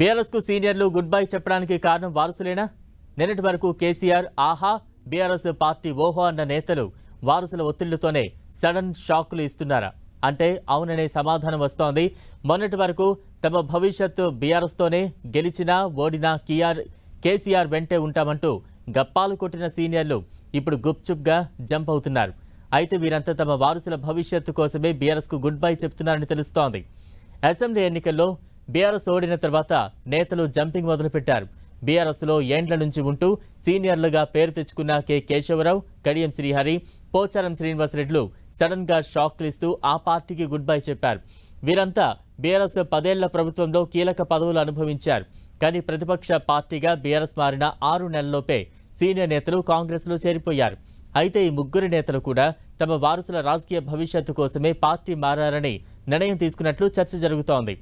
బీఆర్ఎస్కు సీనియర్లు good bye చెప్పడానికి కారణం వారసులేనా? నిన్నటి వరకు కేసీఆర్ ఆహా, బీఆర్ఎస్ పార్టీ ఓహో అన్న నేతలు వారసుల ఒత్తిళ్లతోనే సడన్ షాక్లు ఇస్తున్నారా? అంటే అవుననే సమాధానం వస్తోంది. మొన్నటి వరకు తమ భవిష్యత్తు బీఆర్ఎస్తోనే, గెలిచినా ఓడినా కేసీఆర్ వెంటే ఉంటామంటూ గప్పాలు కొట్టిన సీనియర్లు ఇప్పుడు గుప్చుప్గా జంప్ అవుతున్నారు. అయితే వీరంతా తమ వారసుల భవిష్యత్తు కోసమే బీఆర్ఎస్కు గుడ్ బై చెప్తున్నారని తెలుస్తోంది. అసెంబ్లీ ఎన్నికల్లో బీఆర్ఎస్ ఓడిన తర్వాత నేతలు జంపింగ్ మొదలుపెట్టారు. బీఆర్ఎస్లో ఏండ్ల నుంచి ఉంటూ సీనియర్లుగా పేరు తెచ్చుకున్న కె కేశవరావు, కడియం శ్రీహరి, పోచారం శ్రీనివాస్ రెడ్లు సడన్గా షాక్లు ఇస్తూ ఆ పార్టీకి గుడ్ బై చెప్పారు. వీరంతా బీఆర్ఎస్ పదేళ్ల ప్రభుత్వంలో కీలక పదవులు అనుభవించారు. కానీ ప్రతిపక్ష పార్టీగా బీఆర్ఎస్ మారిన 6 నెలల్లోపే సీనియర్ నేతలు కాంగ్రెస్లో చేరిపోయారు. అయితే ఈ ముగ్గురు నేతలు కూడా తమ వారసుల రాజకీయ భవిష్యత్తు కోసమే పార్టీ మారారని నిర్ణయం తీసుకున్నట్లు చర్చ జరుగుతోంది.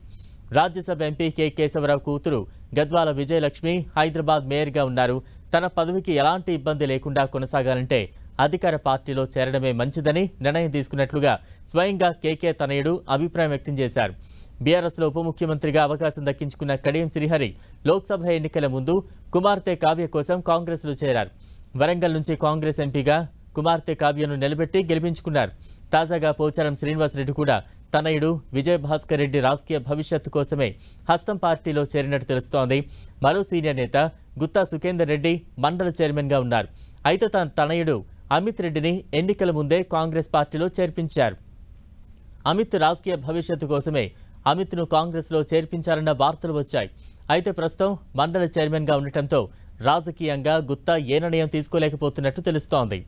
రాజ్యసభ ఎంపీ కె కేశవరావు కూతురు గద్వాల విజయలక్ష్మి హైదరాబాద్ మేయర్గా ఉన్నారు. తన పదవికి ఎలాంటి ఇబ్బంది లేకుండా కొనసాగాలంటే అధికార పార్టీలో చేరడమే మంచిదని నిర్ణయం తీసుకున్నట్లుగా స్వయంగా కేకే తనయుడు అభిప్రాయం వ్యక్తం చేశారు. బీఆర్ఎస్లో ఉప ముఖ్యమంత్రిగా అవకాశం దక్కించుకున్న కడియం శ్రీహరి లోక్సభ ఎన్నికల ముందు కుమార్తె కావ్య కోసం కాంగ్రెస్లో చేరారు. వరంగల్ నుంచి కాంగ్రెస్ ఎంపీగా కుమార్తె కావ్యను నిలబెట్టి గెలిపించుకున్నారు. తాజాగా పోచారం శ్రీనివాస్ రెడ్డి కూడా తనయుడు విజయ్ భాస్కర్ రెడ్డి రాజకీయ భవిష్యత్తు కోసమే హస్తం పార్టీలో చేరినట్టు తెలుస్తోంది. మరో సీనియర్ నేత గుత్తా సుఖేందర్ రెడ్డి మండల చైర్మన్గా ఉన్నారు. అయితే తన తనయుడు అమిత్ రెడ్డిని ఎన్నికల ముందే కాంగ్రెస్ పార్టీలో చేర్పించారు. అమిత్ రాజకీయ భవిష్యత్తు కోసమే అమిత్ను కాంగ్రెస్లో చేర్పించారన్న వార్తలు వచ్చాయి. అయితే ప్రస్తుతం మండల చైర్మన్గా ఉండటంతో రాజకీయంగా గుత్తా ఏ నిర్ణయం తీసుకోలేకపోతున్నట్టు తెలుస్తోంది.